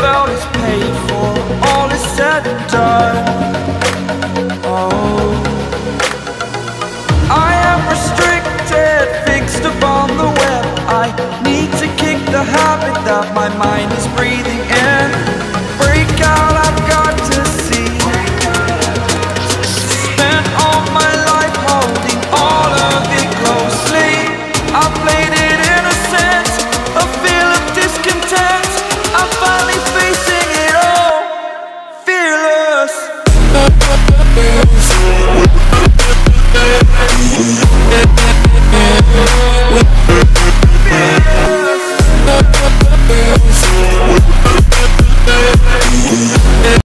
felt is paid for, all is said and done. Oh, I am restricted, fixed upon the web. I need to kick the habit that my mind